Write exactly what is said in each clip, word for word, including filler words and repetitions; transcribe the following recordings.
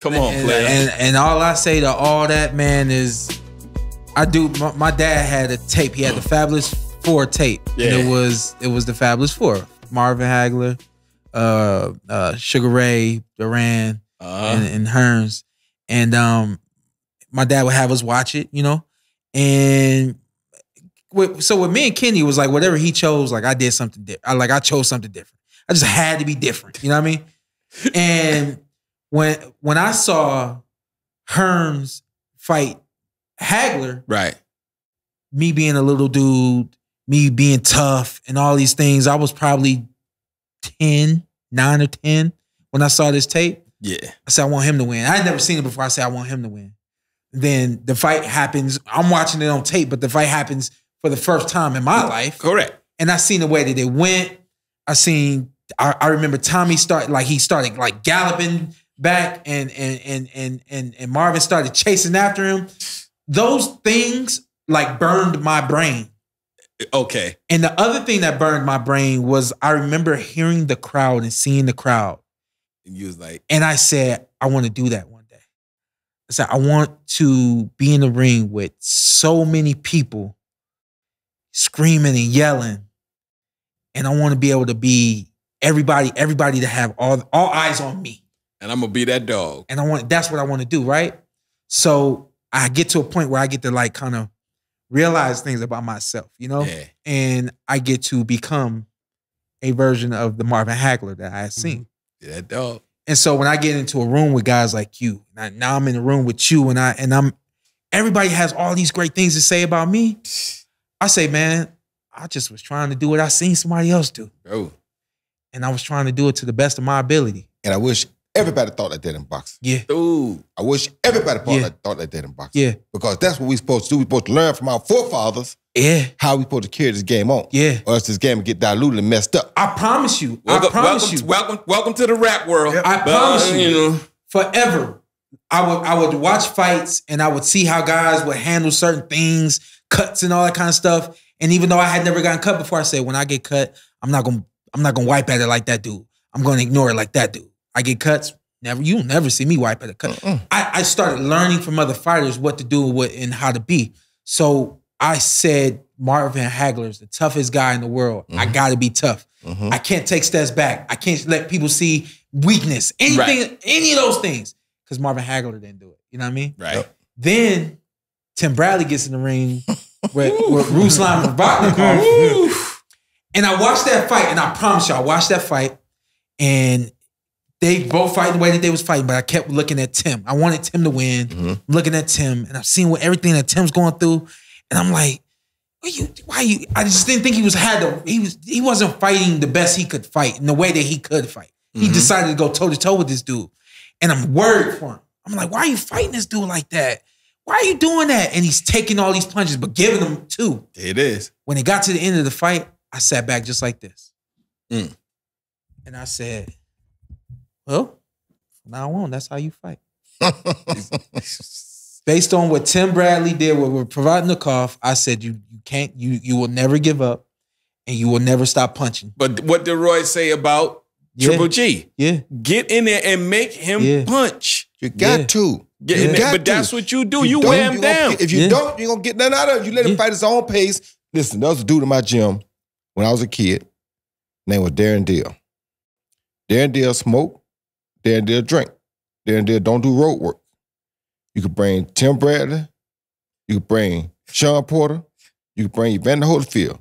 Come on, and, player. And, and all I say to all that, man, is I do. My, my dad had a tape. He had the Fabulous Four tape. Yeah. And it was it was the Fabulous Four: Marvin Hagler, uh, uh, Sugar Ray, Duran, uh-huh. and, and Hearns. And um, my dad would have us watch it, you know. And with, so with me and Kenny, it was like whatever he chose. Like I did something different. I like I chose something different. I just had to be different. You know what I mean? And when when I saw Hearns fight Hagler, right, me being a little dude, me being tough and all these things, I was probably ten, nine or ten when I saw this tape. Yeah. I said, I want him to win. I had never seen it before. I said, I want him to win. Then the fight happens. I'm watching it on tape, but the fight happens for the first time in my life. Correct. And I seen the way that it went. I seen, I, I remember Tommy start, like he started like galloping back and, and, and, and, and, and Marvin started chasing after him. Those things like burned my brain. Okay. And the other thing that burned my brain was I remember hearing the crowd and seeing the crowd. And you was like, and I said, I want to do that one day. I said, I want to be in the ring with so many people screaming and yelling. And I want to be able to be everybody, everybody to have all, all eyes on me. And I'm going to be that dog. And I want, that's what I want to do, right? So I get to a point where I get to like kind of realize things about myself, you know? Yeah. And I get to become a version of the Marvin Hagler that I had seen. Yeah, that dog. And so when I get into a room with guys like you, now, now I'm in a room with you and I and I'm everybody has all these great things to say about me. I say, man, I just was trying to do what I seen somebody else do. Bro. And I was trying to do it to the best of my ability. And I wish everybody thought like that in boxing. Yeah. Dude. I wish everybody thought, yeah. like, thought like that in boxing. Yeah. Because that's what we're supposed to do. We're supposed to learn from our forefathers. Yeah. How we supposed to carry this game on. Yeah. Or else this game will get diluted and messed up. I promise you. Welcome, I promise welcome, you. Welcome, welcome to the rap world. Yep. I promise but, you, you know. Forever. I would I would watch fights and I would see how guys would handle certain things, cuts and all that kind of stuff. And even though I had never gotten cut before, I said, when I get cut, I'm not gonna I'm not gonna wipe at it like that dude. I'm gonna ignore it like that dude. I get cuts. Never, you'll never see me wipe at a cut. Mm-mm. I, I started learning from other fighters what to do and what and how to be. So I said, Marvin Hagler is the toughest guy in the world. Mm-hmm. I got to be tough. Mm-hmm. I can't take steps back. I can't let people see weakness. Anything, right. Any of those things, because Marvin Hagler didn't do it. You know what I mean? Right. Yep. Then Tim Bradley gets in the ring with Ruslan Robotnikov, and I watched that fight. And I promise you, I watched that fight and. They both fight the way that they was fighting, but I kept looking at Tim. I wanted Tim to win. Mm-hmm. I'm looking at Tim, and I've seen what everything that Tim's going through, and I'm like, "Why you? Why you?" I just didn't think he was had to. He was he wasn't fighting the best he could fight in the way that he could fight. Mm-hmm. He decided to go toe to toe with this dude, and I'm worried for him. I'm like, "Why are you fighting this dude like that? Why are you doing that?" And he's taking all these punches, but giving them two. It is. When it got to the end of the fight, I sat back just like this, mm. and I said. Well, from now on, that's how you fight. Based on what Tim Bradley did with, with Provodnikov, I said you you can't you you will never give up, and you will never stop punching. But what did Roy say about yeah. Triple G? Yeah, get in there and make him yeah. punch. You got yeah. to. Get yeah. in there. But to. That's what you do. You, you wear him you down. Get, if you yeah. don't, you're gonna get nothing out of it. You let yeah. him fight his own pace. Listen, there was a dude in my gym when I was a kid. Name was Darren Deal. Darren Deal smoked. Darren Deal drink. Darren Deal don't do road work. You could bring Tim Bradley. You could bring Shawn Porter. You could bring Evander Holyfield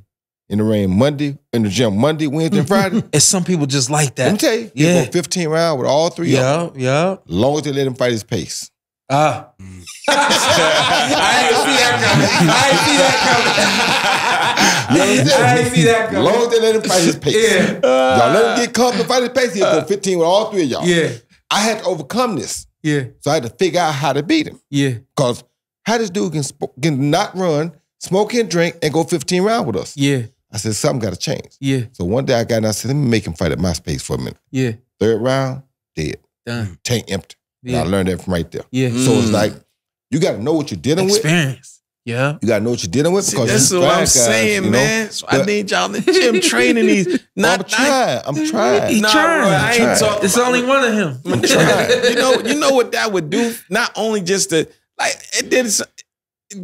in the ring Monday, in the gym Monday, Wednesday, and Friday. And some people just like that. Let me tell you, you yeah. go fifteen rounds with all three yeah, of them. Yeah, yeah. Long as they let him fight his pace. Ah. Uh. I didn't see that coming. I didn't see that coming. You know I didn't see that coming. As long as they let him fight his pace. Yeah. Uh, y'all let him get comfortable fight his pace. He'll uh, go fifteen with all three of y'all. Yeah. I had to overcome this. Yeah. So I had to figure out how to beat him. Yeah. Because how this dude can, can not run, smoke and drink, and go fifteen rounds with us. Yeah. I said, something got to change. Yeah. So one day I got in and I said, let me make him fight at my space for a minute. Yeah. Third round, dead. Done. Tank empty. Yeah. I learned that from right there. Yeah. Mm. So it's like, you got to know what you're dealing Experience. With. Experience. Yeah. You got to know what you're dealing with. Because that's what I'm guys, saying, you know? Man. So but, I need y'all in the gym training these. Not, I'm trying. I'm trying. He's nah, trying. Bro, I ain't talking. It's only one of him. I'm trying. You know, you know what that would do? Not only just to, like, it did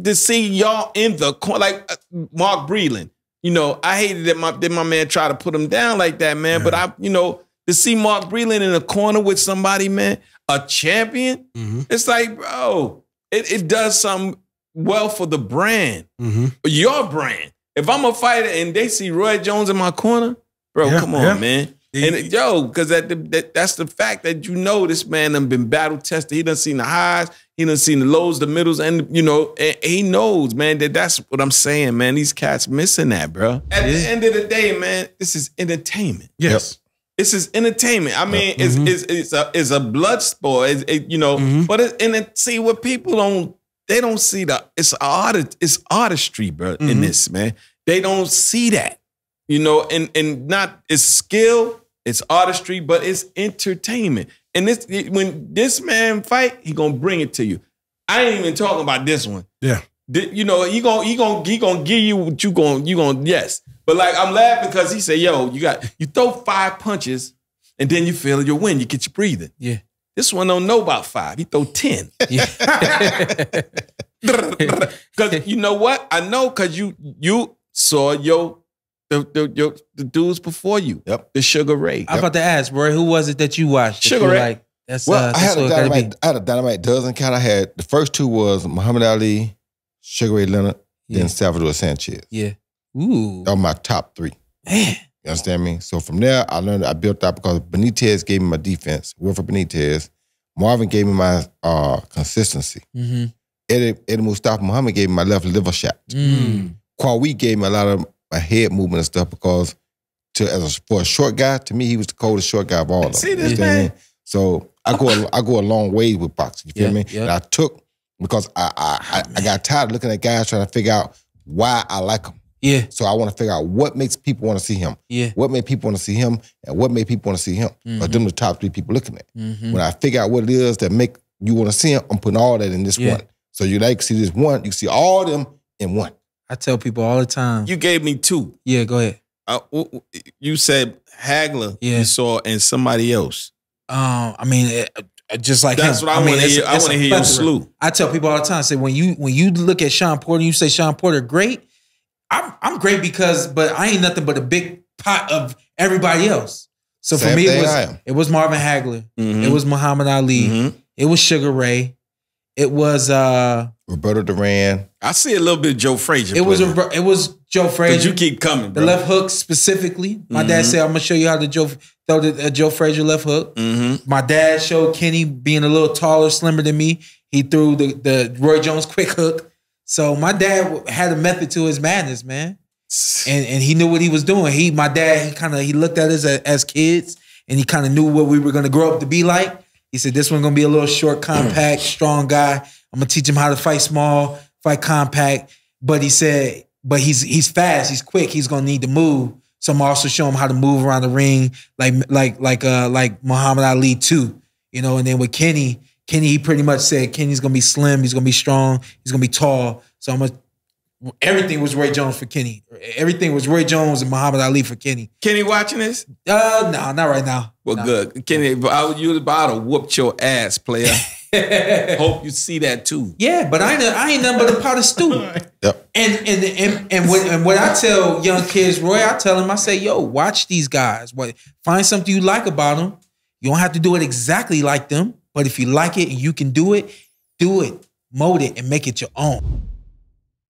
to see y'all in the corner, like uh, Mark Breland. You know, I hated that my, that my man tried to put him down like that, man. Yeah. But I, you know, to see Mark Breland in a corner with somebody, man, a champion, mm-hmm. it's like, bro, it, it does something well for the brand, mm-hmm. your brand. If I'm a fighter and they see Roy Jones in my corner, bro, yeah, come on, yeah. man. And it, yo, because that, that that's the fact that you know this man done been battle tested. He done seen the highs. He done seen the lows, the middles, and, you know, and he knows, man, that that's what I'm saying, man. These cats missing that, bro. At yeah. the end of the day, man, this is entertainment. Yes. Yep. This is entertainment. I mean, yep. mm-hmm. it's, it's, it's, a, it's a blood sport, it's, it, you know. Mm-hmm. But it's, and it, see, what people don't, they don't see the, it's, art, it's artistry, bro, mm-hmm. in this, man. They don't see that, you know, and, and not, it's skill, it's artistry, but it's entertainment. And this, when this man fight, he gonna bring it to you. I ain't even talking about this one. Yeah, you know he gonna he gonna he gonna give you what you gonna you gonna yes. But like I'm laughing because he said, "Yo, you got you throw five punches and then you feel your win. You get your breathing." Yeah, this one don't know about five. He throw ten. Yeah. Because you know what I know because you you saw your. The, the, your, the dudes before you, yep. the Sugar Ray. I'm yep. about to ask, bro, who was it that you watched? That Sugar you Ray. Like, that's, well, uh, that's I, had a dynamite, I had a dynamite dozen count. I had the first two was Muhammad Ali, Sugar Ray Leonard, yeah. then Salvador Sanchez. Yeah, ooh, that was my top three. Man, you understand me? So from there, I learned I built up because Benitez gave me my defense. Worked for Benitez. Marvin gave me my uh, consistency. Mm-hmm. Eddie, Eddie Mustafa Muhammad gave me my left liver shot. Mm. Kwawi gave me a lot of. My head movement and stuff because to as a, for a short guy, to me, he was the coldest short guy of all of them. See this man? So I go a, I go a long way with boxing. You feel yeah, me? Yeah. And I took because I I, I I got tired of looking at guys trying to figure out why I like them. Yeah. So I want to figure out what makes people want to see him. Yeah. What made people want to see him and what made people want to see him. Mm-hmm. Or them the top three people looking at. Mm-hmm. When I figure out what it is that make you want to see him, I'm putting all that in this yeah. one. So you like see this one, you see all of them in one. I tell people all the time. You gave me two. Yeah, go ahead. Uh, you said Hagler. Yeah. You saw and somebody else. Um, I mean, it, it, just like that's him. What I, I want to hear. I want to hear your slew. I tell people all the time. I say when you when you look at Shawn Porter, you say Shawn Porter great. I'm I'm great because, but I ain't nothing but a big pot of everybody else. So Same for me, it was it was Marvin Hagler. Mm-hmm. It was Muhammad Ali. Mm-hmm. It was Sugar Ray. It was uh, Roberto Duran. I see a little bit of Joe Frazier. It was a, it was Joe Frazier. 'Cause you keep coming, bro. The left hook specifically. My mm-hmm. dad said, "I'm gonna show you how to Joe throw the uh, Joe Frazier left hook." Mm-hmm. My dad showed Kenny being a little taller, slimmer than me. He threw the the Roy Jones quick hook. So my dad had a method to his madness, man, and and he knew what he was doing. He, my dad, he kind of he looked at us as, as kids, and he kind of knew what we were gonna grow up to be like. He said, this one's going to be a little short, compact, strong guy. I'm going to teach him how to fight small, fight compact. But he said, but he's he's fast. He's quick. He's going to need to move. So I'm also show him how to move around the ring like like like uh, like Muhammad Ali too. You know, and then with Kenny, Kenny, he pretty much said, Kenny's going to be slim. He's going to be strong. He's going to be tall. So I'm going to. Everything was Roy Jones for Kenny. Everything was Roy Jones and Muhammad Ali for Kenny. Kenny watching this? Uh, no, not right now. Well, no. Good. Kenny, I would, you was about to whoop your ass, player. Hope you see that too. Yeah, but I ain't, I ain't nothing but a pot of stew. Yep. And and and and what, and what I tell young kids, Roy, I tell them, I say, yo, watch these guys. What, find something you like about them. You don't have to do it exactly like them, but if you like it and you can do it, do it, mold it, and make it your own.